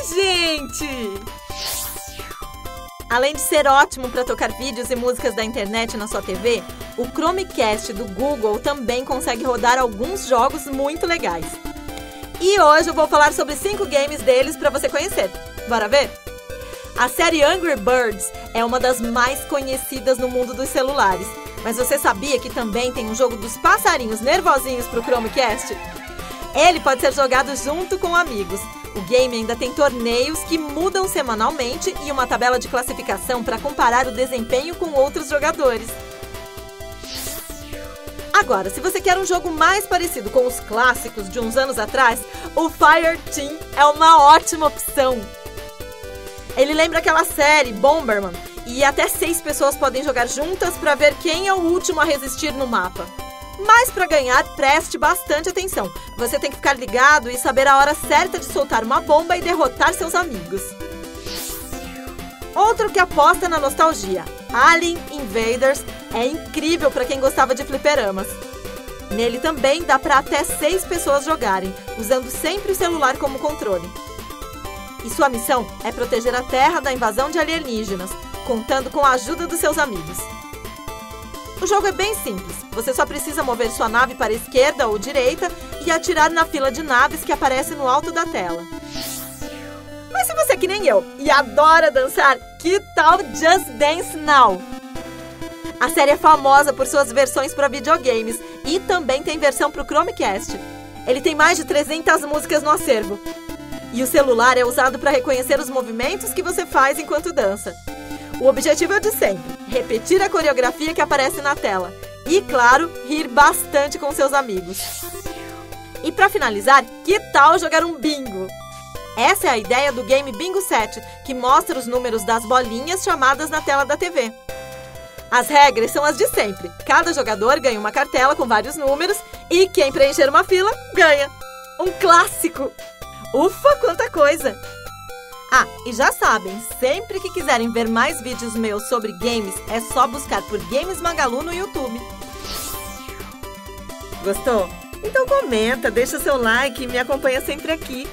Ai, gente! Além de ser ótimo para tocar vídeos e músicas da internet na sua TV, o Chromecast do Google também consegue rodar alguns jogos muito legais. E hoje eu vou falar sobre 5 games deles para você conhecer. Bora ver? A série Angry Birds é uma das mais conhecidas no mundo dos celulares. Mas você sabia que também tem um jogo dos passarinhos nervosinhos para o Chromecast? Ele pode ser jogado junto com amigos. O game ainda tem torneios que mudam semanalmente e uma tabela de classificação para comparar o desempenho com outros jogadores. Agora, se você quer um jogo mais parecido com os clássicos de uns anos atrás, o Fire Team é uma ótima opção. Ele lembra aquela série Bomberman e até 6 pessoas podem jogar juntas para ver quem é o último a resistir no mapa. Mas para ganhar, preste bastante atenção. Você tem que ficar ligado e saber a hora certa de soltar uma bomba e derrotar seus amigos. Outro que aposta na nostalgia, Alien Invaders, é incrível para quem gostava de fliperamas. Nele também dá para até 6 pessoas jogarem, usando sempre o celular como controle. E sua missão é proteger a Terra da invasão de alienígenas, contando com a ajuda dos seus amigos. O jogo é bem simples, você só precisa mover sua nave para a esquerda ou direita e atirar na fila de naves que aparece no alto da tela. Mas se você é que nem eu e adora dançar, que tal Just Dance Now? A série é famosa por suas versões para videogames e também tem versão para o Chromecast. Ele tem mais de 300 músicas no acervo. E o celular é usado para reconhecer os movimentos que você faz enquanto dança. O objetivo é o de sempre, repetir a coreografia que aparece na tela. E, claro, rir bastante com seus amigos. E para finalizar, que tal jogar um bingo? Essa é a ideia do game Bingo 7, que mostra os números das bolinhas chamadas na tela da TV. As regras são as de sempre. Cada jogador ganha uma cartela com vários números e quem preencher uma fila ganha. Um clássico! Ufa, quanta coisa! Ah, e já sabem, sempre que quiserem ver mais vídeos meus sobre games, é só buscar por Games Magalu no YouTube. Gostou? Então comenta, deixa seu like e me acompanha sempre aqui.